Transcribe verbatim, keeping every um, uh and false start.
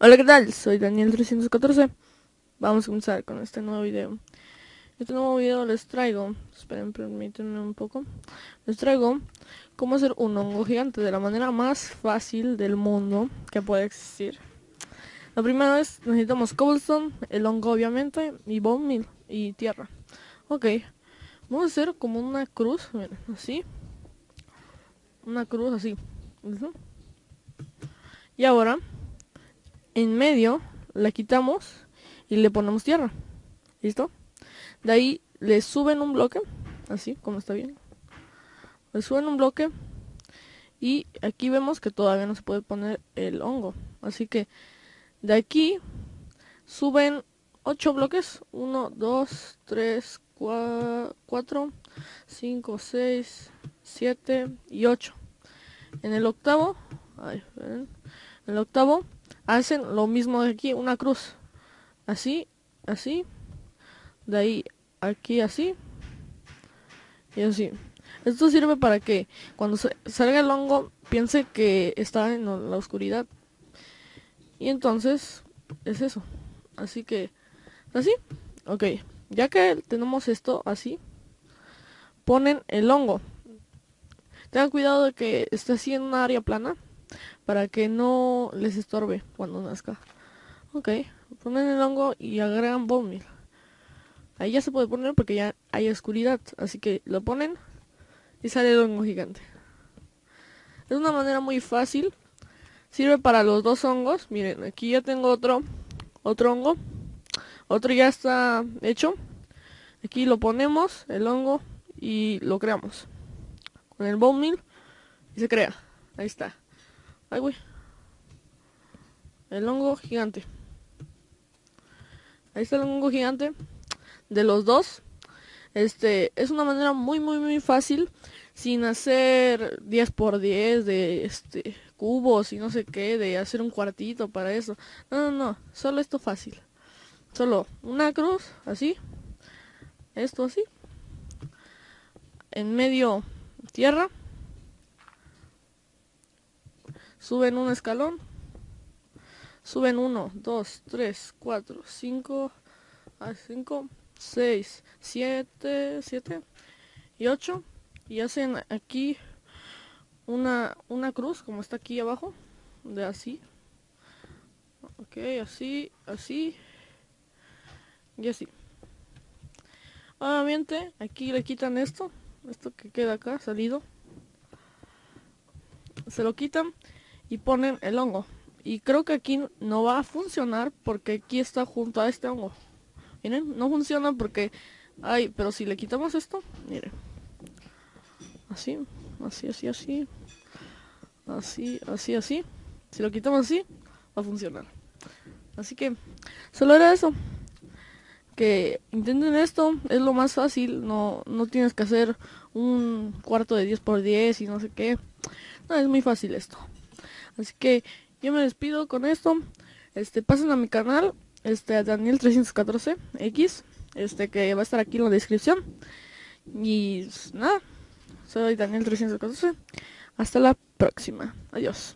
Hola, ¿qué tal? Soy Daniel trescientos catorce. Vamos a comenzar con este nuevo video. Este nuevo video les traigo, esperen, permítanme un poco. Les traigo cómo hacer un hongo gigante de la manera más fácil del mundo que puede existir. Lo primero es, necesitamos cobblestone, el hongo obviamente, y bone meal, y tierra. Ok, vamos a hacer como una cruz, miren, así. Una cruz así. ¿Listo? Y ahora, en medio, la quitamos y le ponemos tierra. ¿Listo? De ahí le suben un bloque, así como está bien. Le suben un bloque y aquí vemos que todavía no se puede poner el hongo. Así que de aquí suben ocho bloques. uno, dos, tres, cuatro, cinco, seis, siete y ocho. En el octavo, ahí, en el octavo hacen lo mismo de aquí, una cruz. Así, así. De ahí, aquí así. Y así. Esto sirve para que cuando salga el hongo piense que está en la oscuridad. Y entonces es eso. Así que, así. Ok. Ya que tenemos esto así, ponen el hongo. Tengan cuidado de que esté así en una área plana, para que no les estorbe cuando nazca. Ok. Ponen el hongo y agregan bone meal. Ahí ya se puede poner porque ya hay oscuridad. Así que lo ponen y sale el hongo gigante. Es una manera muy fácil. Sirve para los dos hongos. Miren, aquí ya tengo otro, otro hongo. Otro ya está hecho. Aquí lo ponemos, el hongo, y lo creamos. Con el bone meal y se crea. Ahí está. Ay, güey. El hongo gigante. Ahí está el hongo gigante. De los dos, este es una manera muy muy muy fácil, sin hacer diez por diez de este cubos y no sé qué, de hacer un cuartito para eso. No, no, no, solo esto fácil. Solo una cruz, así. Esto así. En medio tierra. Suben un escalón. Suben uno, dos, tres, cuatro, cinco, seis, siete, siete y ocho y hacen aquí una, una cruz como está aquí abajo, de así, ok, así, así y así. Obviamente aquí le quitan esto, esto que queda acá salido, se lo quitan y ponen el hongo. Y creo que aquí no va a funcionar porque aquí está junto a este hongo. Miren, no funciona porque... Ay, pero si le quitamos esto, miren. Así, así, así, así. Así, así, así. Si lo quitamos así, va a funcionar. Así que, solo era eso. Que intenten esto, es lo más fácil. No, no tienes que hacer un cuarto de diez por diez y no sé qué. No, es muy fácil esto. Así que, yo me despido con esto. Este, pasen a mi canal. Este, Daniel trescientos catorce X, este que va a estar aquí en la descripción. Y nada, soy Daniel trescientos catorce. Hasta la próxima. Adiós.